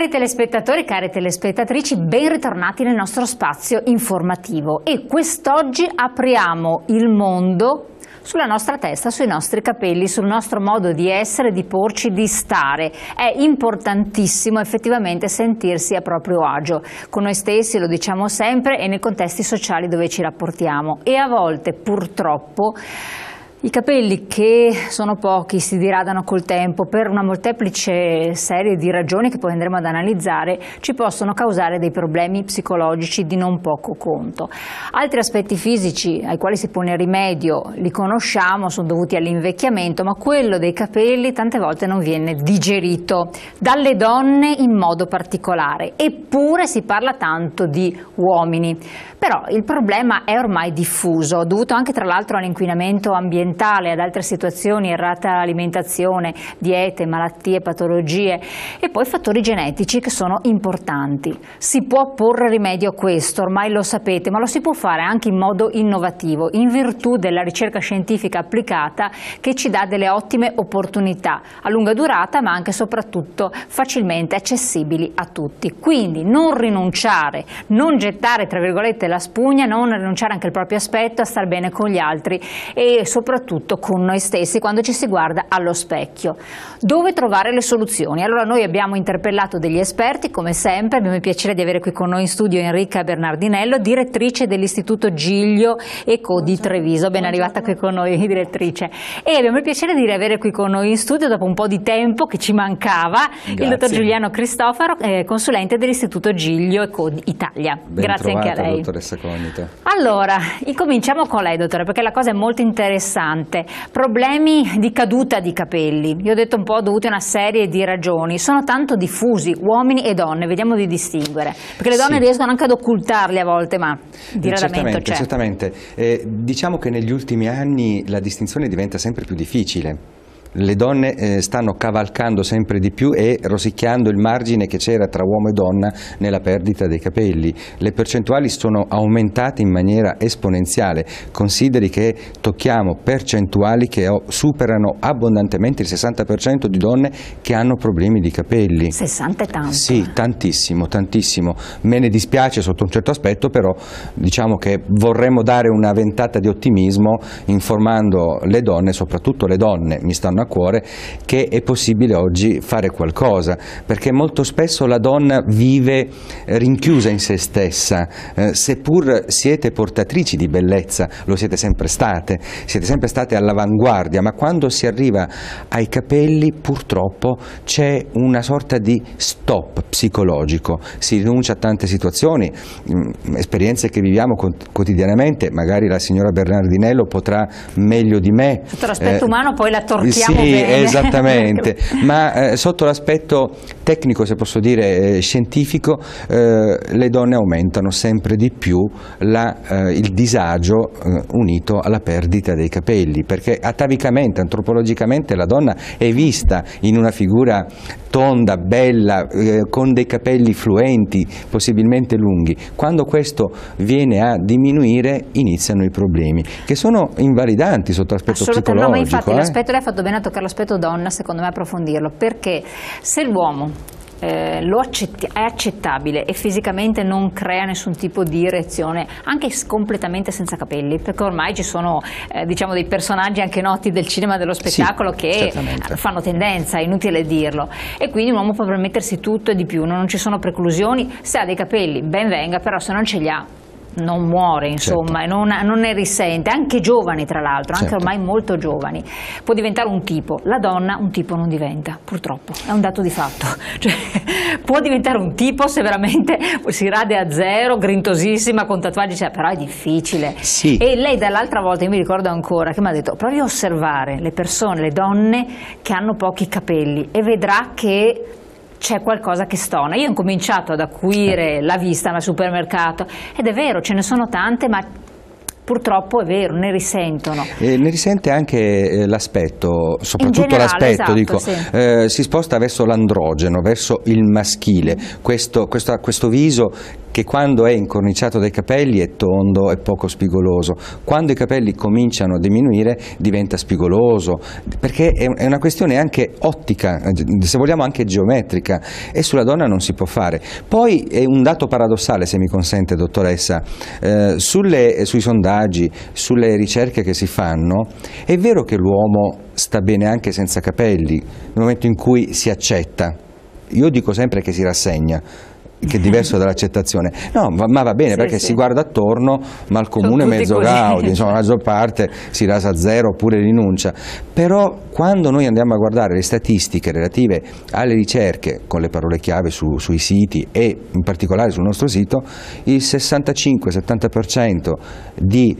Cari telespettatori, care telespettatrici, ben ritornati nel nostro spazio informativo e quest'oggi apriamo il mondo sulla nostra testa, sui nostri capelli, sul nostro modo di essere, di porci, di stare. È importantissimo effettivamente sentirsi a proprio agio con noi stessi, lo diciamo sempre, e nei contesti sociali dove ci rapportiamo. E a volte purtroppo i capelli, che sono pochi, si diradano col tempo per una molteplice serie di ragioni che poi andremo ad analizzare, ci possono causare dei problemi psicologici di non poco conto. Altri aspetti fisici ai quali si pone rimedio li conosciamo, sono dovuti all'invecchiamento, ma quello dei capelli tante volte non viene digerito, dalle donne in modo particolare, eppure si parla tanto di uomini. Però il problema è ormai diffuso, dovuto anche tra l'altro all'inquinamento ambientale, ad altre situazioni, errata alimentazione, diete, malattie, patologie e poi fattori genetici che sono importanti. Si può porre rimedio a questo, ormai lo sapete, ma lo si può fare anche in modo innovativo, in virtù della ricerca scientifica applicata che ci dà delle ottime opportunità a lunga durata, ma anche e soprattutto facilmente accessibili a tutti. Quindi non rinunciare, non gettare tra virgolette la spugna, non rinunciare anche al proprio aspetto, a star bene con gli altri e soprattutto con noi stessi quando ci si guarda allo specchio. Dove trovare le soluzioni? Allora noi abbiamo interpellato degli esperti, come sempre abbiamo il piacere di avere qui con noi in studio Enrica Bernardinello, direttrice dell'Istituto Giglio e Co di Treviso. Ben arrivata qui con noi, direttrice. E abbiamo il piacere di riavere qui con noi in studio, dopo un po' di tempo che ci mancava, il dottor Giuliano Cristofaro, consulente dell'Istituto Giglio e Co Italia. Ben grazie trovata, anche a lei, dottoressa Cognito. Allora, cominciamo con lei, dottore, perché la cosa è molto interessante. Problemi di caduta di capelli, io ho detto un po' dovuti a una serie di ragioni, sono tanto diffusi, uomini e donne, vediamo di distinguere, perché le donne riescono anche ad occultarli a volte, ma di raramente c'è. Certamente, diciamo che negli ultimi anni la distinzione diventa sempre più difficile. Le donne stanno cavalcando sempre di più e rosicchiando il margine che c'era tra uomo e donna nella perdita dei capelli. Le percentuali sono aumentate in maniera esponenziale, consideri che tocchiamo percentuali che superano abbondantemente il 60% di donne che hanno problemi di capelli. 60 e tanto? Sì, tantissimo, tantissimo. Me ne dispiace sotto un certo aspetto, però diciamo che vorremmo dare una ventata di ottimismo informando le donne, soprattutto le donne, mi stanno a cuore, che è possibile oggi fare qualcosa, perché molto spesso la donna vive rinchiusa in se stessa, seppur siete portatrici di bellezza, lo siete sempre state all'avanguardia, ma quando si arriva ai capelli purtroppo c'è una sorta di stop psicologico, si rinuncia a tante situazioni, esperienze che viviamo quotidianamente, magari la signora Bernardinello potrà meglio di me. Sotto l'aspetto umano poi la tortiamo. Sì, bene. Esattamente, ma sotto l'aspetto tecnico, se posso dire scientifico, le donne aumentano sempre di più il disagio unito alla perdita dei capelli, perché atavicamente, antropologicamente la donna è vista in una figura tonda, bella, con dei capelli fluenti, possibilmente lunghi. Quando questo viene a diminuire iniziano i problemi, che sono invalidanti sotto l'aspetto psicologico. No, ma infatti l'aspetto, lei ha fatto bene a toccare l'aspetto donna, secondo me approfondirlo, perché se l'uomo è accettabile e fisicamente non crea nessun tipo di reazione, anche completamente senza capelli, perché ormai ci sono diciamo dei personaggi anche noti del cinema, dello spettacolo, che certamente fanno tendenza, è inutile dirlo, e quindi un uomo può permettersi tutto e di più, non ci sono preclusioni, se ha dei capelli ben venga, però se non ce li ha non muore, insomma, certo, non ne risente, anche giovani tra l'altro, certo, anche ormai molto giovani, può diventare un tipo, la donna un tipo non diventa, purtroppo, è un dato di fatto, cioè, può diventare un tipo se veramente si rade a zero, grintosissima, con tatuaggi, cioè, però è difficile, sì. E lei dall'altra volta, io mi ricordo ancora, che mi ha detto provi a osservare le persone, le donne che hanno pochi capelli e vedrà che c'è qualcosa che stona. Io ho cominciato ad acuire la vista al supermercato ed è vero, ce ne sono tante, ma purtroppo è vero, ne risentono. Ne risente anche l'aspetto, soprattutto l'aspetto, esatto, dico, sì. Si sposta verso l'androgeno, verso il maschile, questo viso che quando è incorniciato dai capelli è tondo e poco spigoloso, quando i capelli cominciano a diminuire diventa spigoloso, perché è una questione anche ottica, se vogliamo anche geometrica, e sulla donna non si può fare. Poi è un dato paradossale, se mi consente dottoressa, sui sondaggi, sulle ricerche che si fanno, è vero che l'uomo sta bene anche senza capelli, nel momento in cui si accetta, io dico sempre che si rassegna, che è diverso dall'accettazione, no, ma va bene, sì, perché sì, si guarda attorno, ma il comune mezzo gaudi, insomma la maggior parte si rasa a zero oppure rinuncia. Però quando noi andiamo a guardare le statistiche relative alle ricerche con le parole chiave sui siti e in particolare sul nostro sito, il 65-70% di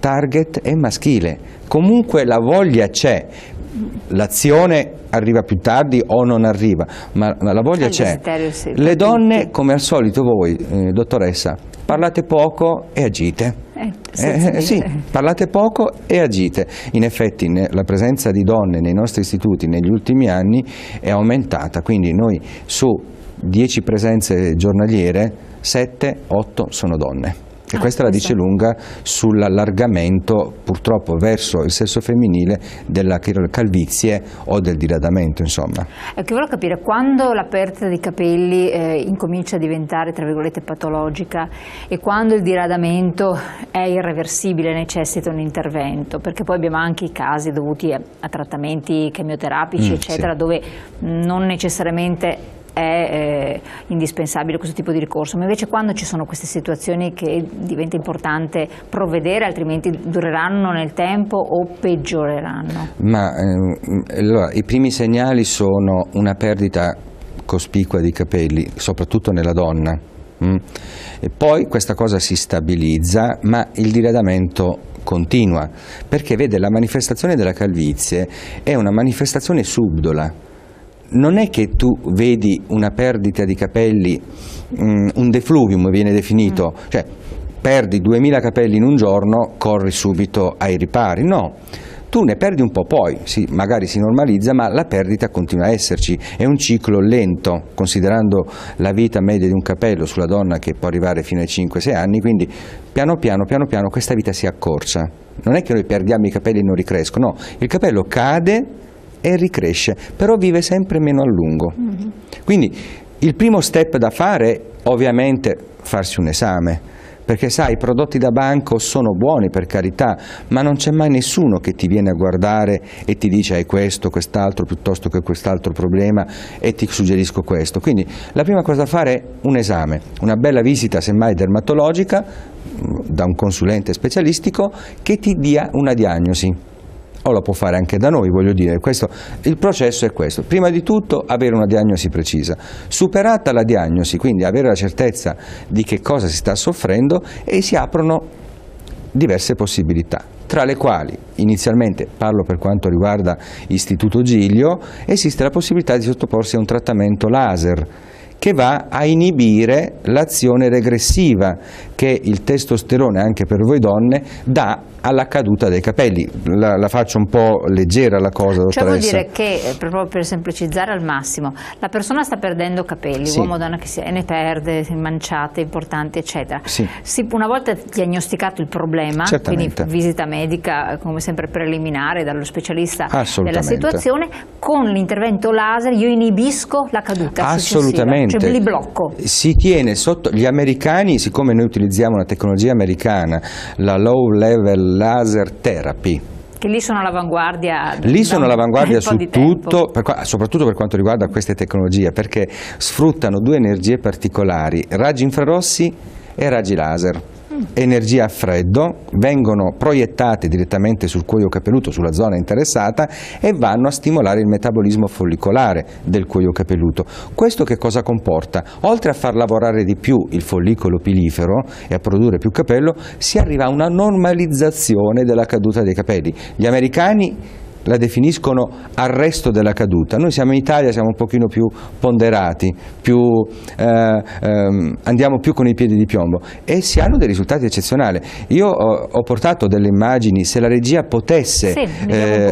target è maschile. Comunque la voglia c'è, l'azione arriva più tardi o non arriva, ma la voglia c'è. Sì, le donne, come al solito voi, dottoressa, parlate poco e agite. Sì, parlate poco e agite. In effetti la presenza di donne nei nostri istituti negli ultimi anni è aumentata, quindi noi su 10 presenze giornaliere, 7-8 sono donne. E questa la dice lunga sull'allargamento purtroppo verso il sesso femminile della calvizie o del diradamento, insomma. Ecco, volevo capire, quando la perdita di capelli incomincia a diventare, tra virgolette, patologica, e quando il diradamento è irreversibile e necessita un intervento, perché poi abbiamo anche i casi dovuti a trattamenti chemioterapici, eccetera, sì, dove non necessariamente è indispensabile questo tipo di ricorso, ma invece quando ci sono queste situazioni che diventa importante provvedere, altrimenti dureranno nel tempo o peggioreranno? Ma allora, i primi segnali sono una perdita cospicua di capelli, soprattutto nella donna, e poi questa cosa si stabilizza, ma il diradamento continua, perché vede, la manifestazione della calvizie è una manifestazione subdola. Non è che tu vedi una perdita di capelli, un defluvium viene definito, cioè perdi 2000 capelli in un giorno, corri subito ai ripari, no. Tu ne perdi un po', poi sì, magari si normalizza, ma la perdita continua a esserci, è un ciclo lento, considerando la vita media di un capello sulla donna che può arrivare fino ai 5-6 anni, quindi piano piano questa vita si accorcia. Non è che noi perdiamo i capelli e non ricrescono, no, il capello cade e ricresce, però vive sempre meno a lungo. Quindi il primo step da fare, ovviamente, farsi un esame, perché sai, i prodotti da banco sono buoni, per carità, ma non c'è mai nessuno che ti viene a guardare e ti dice hai questo, quest'altro, piuttosto che quest'altro problema e ti suggerisco questo. Quindi la prima cosa da fare è un esame, una bella visita semmai dermatologica da un consulente specialistico che ti dia una diagnosi. O la può fare anche da noi, voglio dire, il processo è questo. Prima di tutto avere una diagnosi precisa, superata la diagnosi, quindi avere la certezza di che cosa si sta soffrendo, e si aprono diverse possibilità, tra le quali inizialmente, parlo per quanto riguarda Istituto Giglio, esiste la possibilità di sottoporsi a un trattamento laser, che va a inibire l'azione regressiva che il testosterone, anche per voi donne, dà alla caduta dei capelli. La faccio un po' leggera la cosa, dottoressa. Cioè vuol dire che, proprio per semplicizzare al massimo, la persona sta perdendo capelli, sì, uomo o donna che sia, e ne perde, manciate importanti, eccetera. Sì. Una volta diagnosticato il problema, quindi visita medica come sempre preliminare dallo specialista della situazione, con l'intervento laser io inibisco la caduta. Assolutamente. Successiva. Cioè li blocco. Si tiene sotto, gli americani, siccome noi utilizziamo una tecnologia americana, la low level laser therapy, che lì sono all'avanguardia. Lì sono all'avanguardia su tutto, soprattutto per quanto riguarda queste tecnologie, perché sfruttano due energie particolari, raggi infrarossi e raggi laser. Energia a freddo, vengono proiettate direttamente sul cuoio capelluto, sulla zona interessata, e vanno a stimolare il metabolismo follicolare del cuoio capelluto. Questo che cosa comporta? Oltre a far lavorare di più il follicolo pilifero e a produrre più capello, si arriva a una normalizzazione della caduta dei capelli. Gli americani la definiscono arresto della caduta. Noi siamo in Italia, siamo un pochino più ponderati, andiamo più con i piedi di piombo e si hanno dei risultati eccezionali. Io ho portato delle immagini, se la regia potesse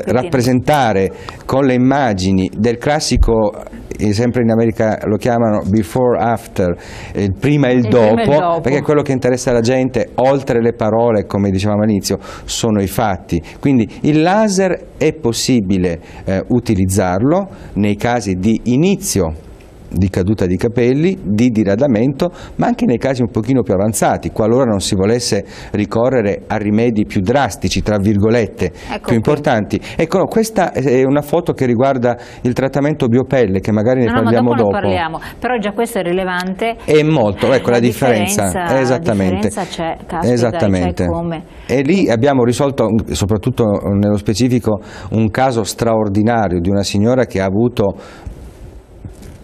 rappresentare con le immagini del classico, sempre in America lo chiamano before after, il prima e il dopo, perché quello che interessa alla gente, oltre le parole, come dicevamo all'inizio, sono i fatti. Quindi il laser è possibile utilizzarlo nei casi di inizio di caduta di capelli, di diradamento, ma anche nei casi un pochino più avanzati, qualora non si volesse ricorrere a rimedi più drastici, tra virgolette, ecco, più importanti. Ecco, questa è una foto che riguarda il trattamento biopelle, che magari ne parliamo dopo. No, dopo ne parliamo, però già questo è rilevante. È molto, ecco la differenza. Esattamente. La differenza c'è, caspita, esattamente. Come. E lì abbiamo risolto, soprattutto nello specifico, un caso straordinario di una signora che ha avuto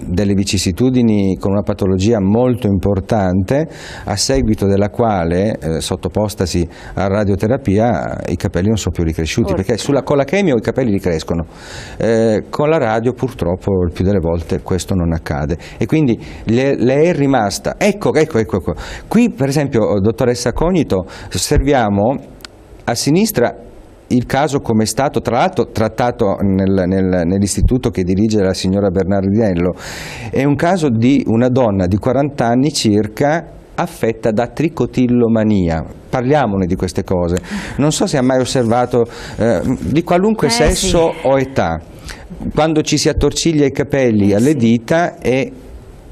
delle vicissitudini con una patologia molto importante, a seguito della quale, sottopostasi a radioterapia, i capelli non sono più ricresciuti, perché con la chemio i capelli ricrescono, con la radio purtroppo il più delle volte questo non accade e quindi le è rimasta. Ecco, qui per esempio, dottoressa Cognito, osserviamo a sinistra il caso come è stato tra l'altro trattato nell'istituto che dirige la signora Bernardinello. È un caso di una donna di 40 anni circa affetta da tricotillomania. Parliamone di queste cose. Non so se ha mai osservato, di qualunque sesso o età, quando ci si attorciglia i capelli alle dita e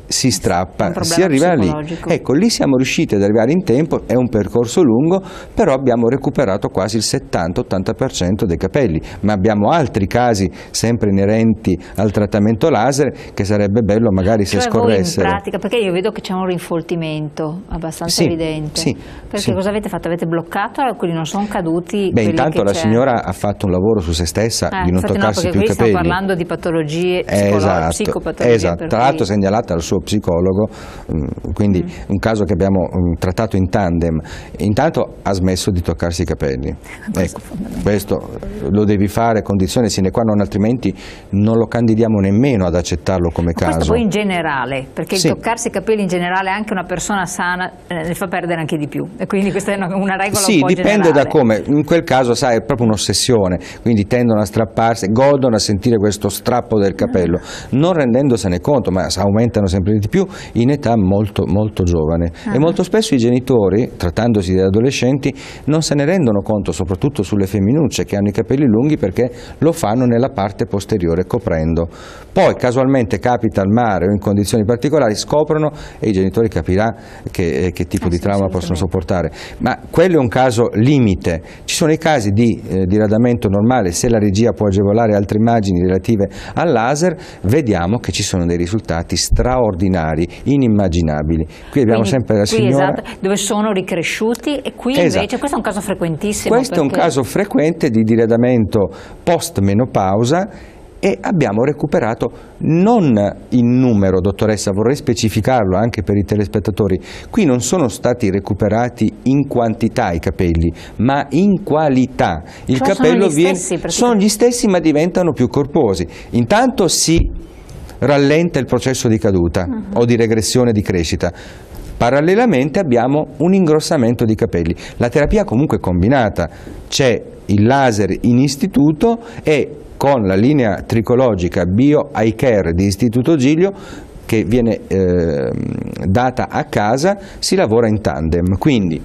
si strappa, si arriva lì. Ecco, lì siamo riusciti ad arrivare in tempo, è un percorso lungo, però abbiamo recuperato quasi il 70-80% dei capelli, ma abbiamo altri casi sempre inerenti al trattamento laser che sarebbe bello magari se scorressero. In pratica, perché io vedo che c'è un rinfoltimento abbastanza evidente. Sì, perché cosa avete fatto? Avete bloccato, quindi non sono caduti. Beh, intanto la signora ha fatto un lavoro su se stessa di non toccarsi più i capelli. Stiamo parlando di patologie psicopatologie. Esatto, tra l'altro segnalata al suo psicologo, quindi un caso che abbiamo trattato in tandem. Intanto ha smesso di toccarsi i capelli, ecco, questo lo devi fare condizione sine qua non, altrimenti non lo candidiamo nemmeno ad accettarlo come caso. Questo poi in generale, perché il toccarsi i capelli in generale anche una persona sana ne fa perdere anche di più, e quindi questa è una regola un po' dipende generale. Da come, in quel caso sai è proprio un'ossessione, quindi tendono a strapparsi, godono a sentire questo strappo del capello, non rendendosene conto, ma aumentano sempre di più in età molto, molto giovane. E molto spesso i genitori, trattandosi di adolescenti, non se ne rendono conto, soprattutto sulle femminucce che hanno i capelli lunghi, perché lo fanno nella parte posteriore coprendo. Poi casualmente capita al mare o in condizioni particolari, scoprono e i genitori capiranno che tipo di trauma possono sopportare. Ma quello è un caso limite. Ci sono i casi di diradamento normale, se la regia può agevolare altre immagini relative al laser, vediamo che ci sono dei risultati straordinari, inimmaginabili. Qui abbiamo sempre la signora dove sono ricresciuti, e qui invece questo è un caso frequentissimo. Questo è un caso frequente di diradamento post menopausa e abbiamo recuperato non in numero, dottoressa, vorrei specificarlo anche per i telespettatori. Qui non sono stati recuperati in quantità i capelli, ma in qualità. Il capello sono gli stessi, ma diventano più corposi. Intanto si rallenta il processo di caduta o di regressione di crescita. Parallelamente abbiamo un ingrossamento di capelli. La terapia comunque è combinata, c'è il laser in istituto e con la linea tricologica Bio Eye Care di Istituto Giglio che viene data a casa, si lavora in tandem, quindi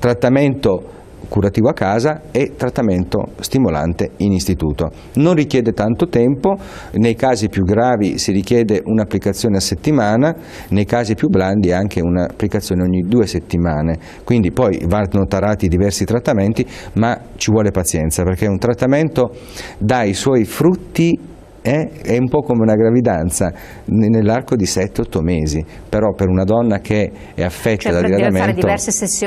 trattamento curativo a casa e trattamento stimolante in istituto. Non richiede tanto tempo, nei casi più gravi si richiede un'applicazione a settimana, nei casi più blandi anche un'applicazione ogni 2 settimane, quindi poi vanno tarati diversi trattamenti, ma ci vuole pazienza perché un trattamento dà i suoi frutti. È un po' come una gravidanza nell'arco di 7-8 mesi, però per una donna che è affetta da diradamento, fare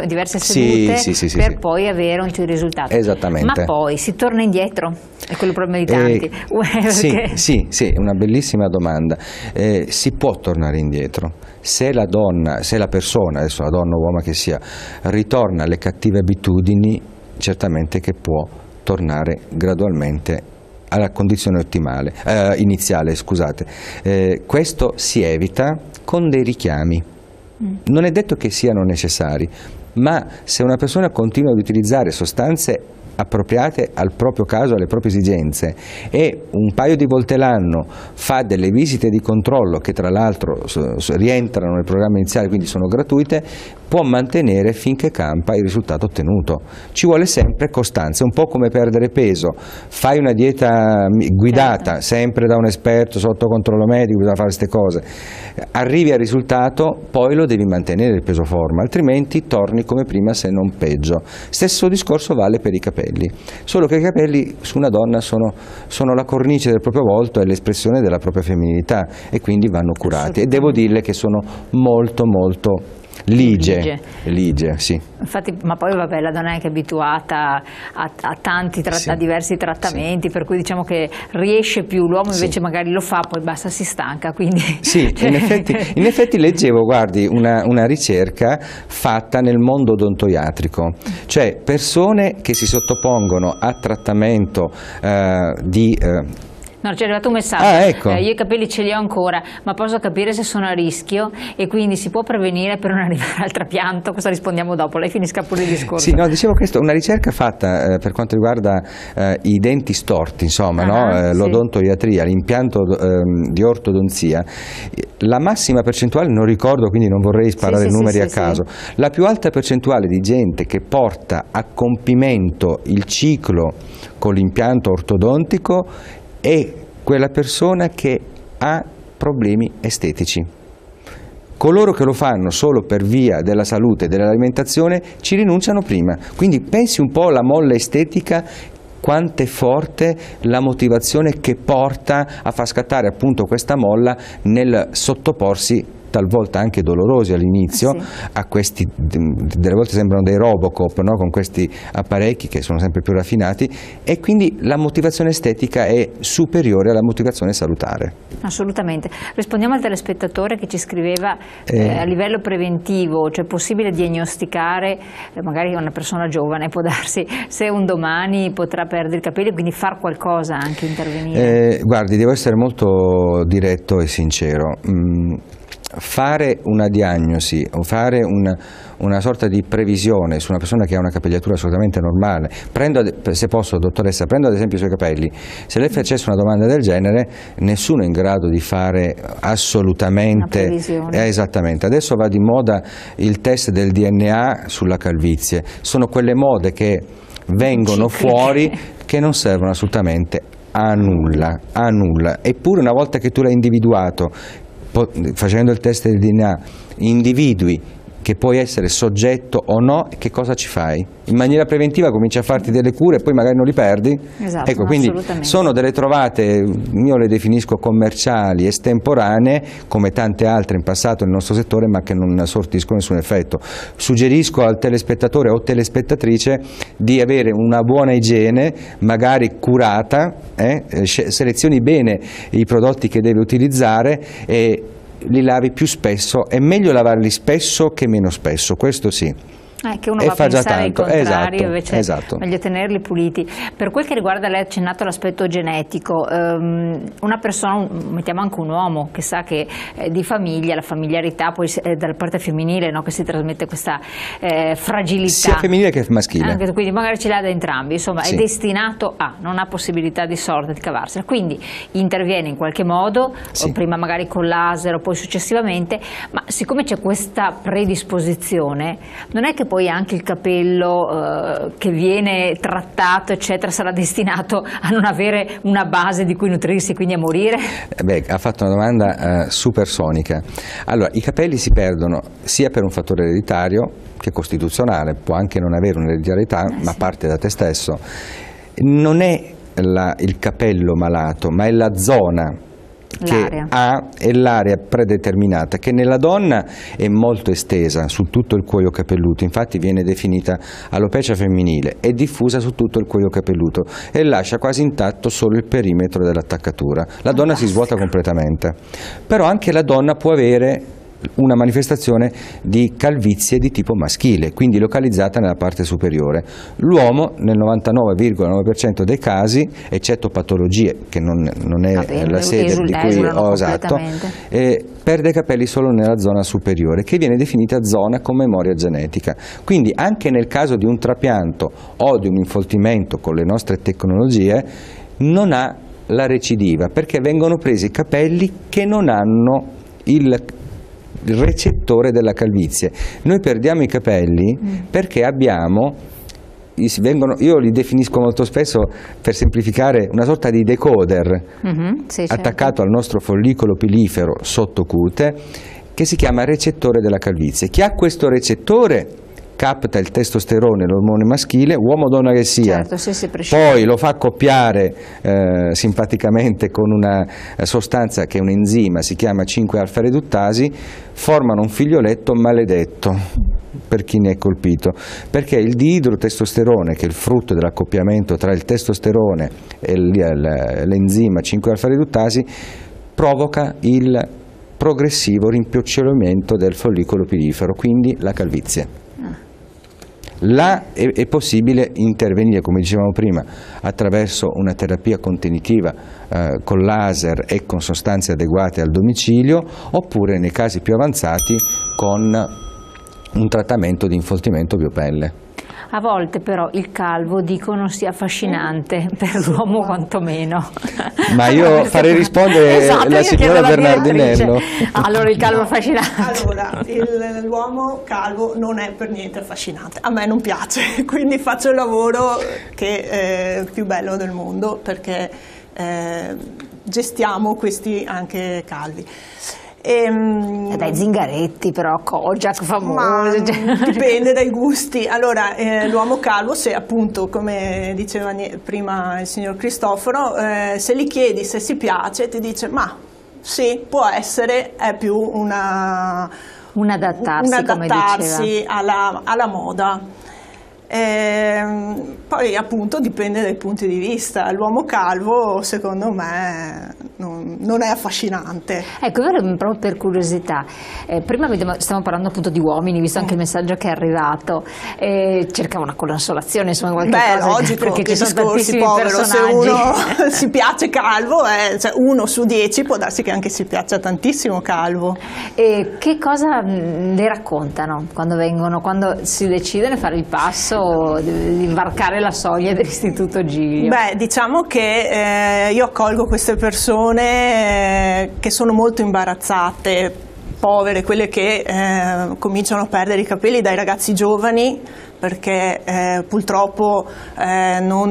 diverse sedute per poi avere un risultato. Esattamente. Ma poi si torna indietro, è quello il problema di tanti. Una bellissima domanda. Si può tornare indietro se la donna, se la persona, adesso la donna o uomo che sia, ritorna alle cattive abitudini, certamente che può tornare gradualmente alla condizione ottimale, iniziale, scusate. Questo si evita con dei richiami. Non è detto che siano necessari, ma se una persona continua ad utilizzare sostanze appropriate al proprio caso, alle proprie esigenze, e un paio di volte l'anno fa delle visite di controllo che tra l'altro rientrano nel programma iniziale, quindi sono gratuite, può mantenere finché campa il risultato ottenuto. Ci vuole sempre costanza, un po' come perdere peso. Fai una dieta guidata, sempre da un esperto sotto controllo medico, bisogna fare queste cose, arrivi al risultato, poi lo devi mantenere il peso forma, altrimenti torni come prima, se non peggio. Stesso discorso vale per i capelli, solo che i capelli su una donna sono la cornice del proprio volto e l'espressione della propria femminilità, e quindi vanno curati, e devo dirle che sono molto molto Lige, sì. Infatti, ma poi vabbè, la donna è anche abituata a diversi trattamenti, sì, per cui diciamo che riesce più, l'uomo invece sì, magari lo fa, poi basta, si stanca, quindi... Sì, in effetti leggevo, guardi, una ricerca fatta nel mondo odontoiatrico, cioè persone che si sottopongono a trattamento No, c'è arrivato un messaggio, ecco. Io i capelli ce li ho ancora, ma posso capire se sono a rischio e quindi si può prevenire per non arrivare al trapianto? Questo rispondiamo dopo, lei finisca pure il discorso. Sì, no, dicevo questo, una ricerca fatta per quanto riguarda i denti storti, insomma, l'odontoiatria, l'impianto di ortodonzia, la massima percentuale, non ricordo, quindi non vorrei sparare numeri a caso. La più alta percentuale di gente che porta a compimento il ciclo con l'impianto ortodontico è quella persona che ha problemi estetici. Coloro che lo fanno solo per via della salute e dell'alimentazione ci rinunciano prima. Quindi pensi un po' alla molla estetica, quanto è forte la motivazione che porta a far scattare appunto questa molla nel sottoporsi, talvolta anche dolorosi all'inizio, a questi, delle volte sembrano dei Robocop, no? Con questi apparecchi che sono sempre più raffinati, e quindi la motivazione estetica è superiore alla motivazione salutare. Assolutamente. Rispondiamo al telespettatore che ci scriveva a livello preventivo, cioè è possibile diagnosticare, magari una persona giovane può darsi, se un domani potrà perdere i capelli, quindi far qualcosa, anche intervenire? Guardi, devo essere molto diretto e sincero. Fare una diagnosi o fare una sorta di previsione su una persona che ha una capigliatura assolutamente normale, se posso, dottoressa, prendo ad esempio i suoi capelli, se lei facesse una domanda del genere nessuno è in grado di fare assolutamente una previsione. Esattamente, adesso va di moda il test del DNA sulla calvizie, sono quelle mode che vengono fuori che non servono assolutamente a nulla, eppure una volta che tu l'hai individuato facendo il test del DNA, individui che puoi essere soggetto o no, che cosa ci fai? In maniera preventiva cominci a farti delle cure e poi magari non li perdi? Esatto, ecco, quindi sono delle trovate, io le definisco commerciali, estemporanee, come tante altre in passato nel nostro settore, ma che non sortiscono nessun effetto. Suggerisco al telespettatore o telespettatrice di avere una buona igiene, magari curata, selezioni bene i prodotti che deve utilizzare e li lavi più spesso. È meglio lavarli spesso che meno spesso, questo sì. Che uno va a pensare il contrario, invece meglio tenerli puliti. Per quel che riguarda, lei ha accennato l'aspetto genetico, una persona, mettiamo anche un uomo che sa che di famiglia, la familiarità poi dalla parte femminile, no, che si trasmette questa fragilità sia femminile che maschile, anche, quindi magari ce l'ha da entrambi, insomma è destinato a, non ha possibilità di sorte di cavarsela, quindi interviene in qualche modo, prima magari con laser o poi successivamente, ma siccome c'è questa predisposizione non è che poi anche il capello che viene trattato eccetera sarà destinato a non avere una base di cui nutrirsi, quindi a morire? Beh, ha fatto una domanda supersonica. Allora, i capelli si perdono sia per un fattore ereditario che costituzionale, può anche non avere un'ereditarietà, ma parte da te stesso. Non è il capello malato, ma è la zona che ha, è l'area predeterminata, che nella donna è molto estesa su tutto il cuoio capelluto, infatti viene definita alopecia femminile, è diffusa su tutto il cuoio capelluto e lascia quasi intatto solo il perimetro dell'attaccatura. La donna si svuota completamente, però anche la donna può avere una manifestazione di calvizie di tipo maschile, quindi localizzata nella parte superiore. L'uomo nel 99,9% dei casi, eccetto patologie che non è la sede di cui ho esatto, perde i capelli solo nella zona superiore, che viene definita zona con memoria genetica. Quindi anche nel caso di un trapianto o di un infoltimento con le nostre tecnologie non ha la recidiva, perché vengono presi capelli che non hanno il recettore della calvizie. Noi perdiamo i capelli perché abbiamo... io li definisco molto spesso, per semplificare, una sorta di decoder sì, attaccato al nostro follicolo pilifero sottocute, che si chiama recettore della calvizie. Chi ha questo recettore capta il testosterone, l'ormone maschile, uomo o donna che sia, poi lo fa accoppiare simpaticamente con una sostanza che è un enzima, si chiama 5-alfa-reduttasi, formano un figlioletto maledetto per chi ne è colpito, perché il diidrotestosterone, che è il frutto dell'accoppiamento tra il testosterone e l'enzima 5-alfa-reduttasi, provoca il progressivo rimpicciolimento del follicolo pilifero, quindi la calvizie. Là è possibile intervenire, come dicevamo prima, attraverso una terapia contenitiva con laser e con sostanze adeguate al domicilio, oppure nei casi più avanzati con un trattamento di infoltimento biopelle. A volte però il calvo dicono sia affascinante per l'uomo quantomeno. Ma io farei rispondere la signora Bernardinello. Allora il calvo affascinante. Allora, l'uomo calvo non è per niente affascinante, a me non piace, quindi faccio il lavoro che è più bello del mondo, perché gestiamo questi anche calvi. Dai Zingaretti, però Kojak famoso, dipende dai gusti. Allora l'uomo calvo, se appunto, come diceva prima il signor Cristofaro, se gli chiedi se si piace ti dice ma sì, può essere, è più un adattarsi come diceva alla moda. Poi appunto dipende dai punti di vista. L'uomo calvo secondo me non è affascinante. Ecco, proprio per curiosità, prima stiamo parlando appunto di uomini, visto anche il messaggio che è arrivato, cercavo una consolazione, insomma qualche cosa, logico, perché ci sono tantissimi personaggi. Se uno si piace calvo, cioè 1 su 10 può darsi che anche si piaccia tantissimo calvo. E che cosa le raccontano quando si decide di fare il passo di varcare la soglia dell'Istituto Giglio? Beh, diciamo che io accolgo queste persone che sono molto imbarazzate, povere, quelle che cominciano a perdere i capelli dai ragazzi giovani, perché purtroppo non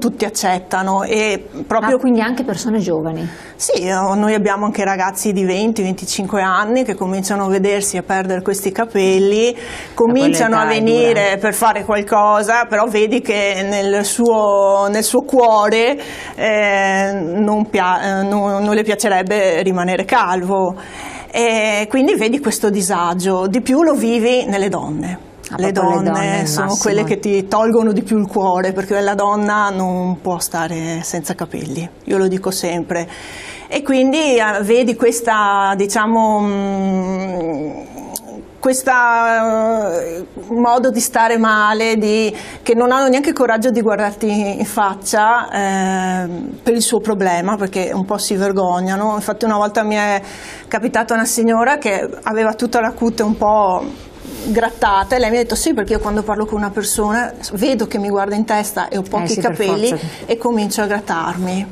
tutti accettano. E proprio quindi anche persone giovani? Sì, noi abbiamo anche ragazzi di 20-25 anni che cominciano a vedersi, a perdere questi capelli, cominciano a venire per fare qualcosa, però vedi che nel suo cuore non le piacerebbe rimanere calvo, e quindi vedi questo disagio. Di più lo vivi nelle donne. Le donne sono quelle che ti tolgono di più il cuore, perché la donna non può stare senza capelli, io lo dico sempre, e quindi vedi questa, diciamo, questo modo di stare male, che non hanno neanche il coraggio di guardarti in faccia per il suo problema, perché un po' si vergognano. Infatti una volta mi è capitata una signora che aveva tutta la cute un po' grattata, e lei mi ha detto sì, perché io quando parlo con una persona vedo che mi guarda in testa e ho pochi capelli e comincio a grattarmi,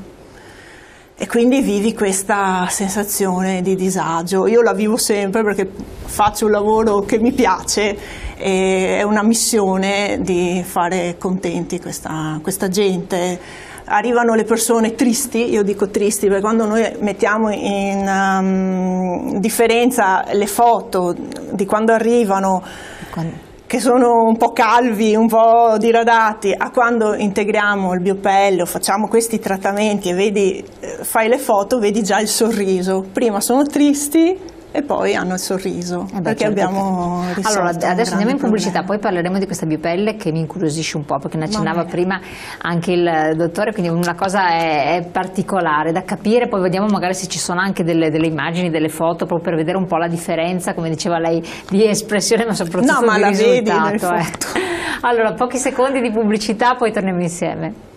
e quindi vivi questa sensazione di disagio. Io la vivo sempre perché faccio un lavoro che mi piace, e è una missione di fare contenti questa gente. Arrivano le persone tristi, io dico tristi perché quando noi mettiamo in differenza le foto di quando arrivano, che sono un po' calvi, un po' diradati, a quando integriamo il biopelle o facciamo questi trattamenti e fai le foto, vedi già il sorriso. Prima sono tristi, e poi hanno il sorriso, perché abbiamo risolto. Allora, adesso andiamo in pubblicità, poi parleremo di questa biopelle che mi incuriosisce un po', perché ne accennava prima anche il dottore, quindi una cosa è particolare da capire, poi vediamo magari se ci sono anche delle immagini, delle foto, proprio per vedere un po' la differenza, come diceva lei, di espressione, ma soprattutto di risultato. Vedi, allora, pochi secondi di pubblicità, poi torniamo insieme.